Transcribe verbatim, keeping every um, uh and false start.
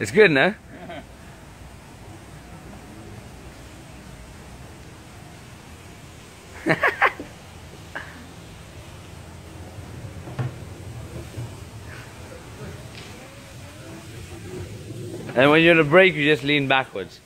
It's good, no? And when you're on a break, you just lean backwards.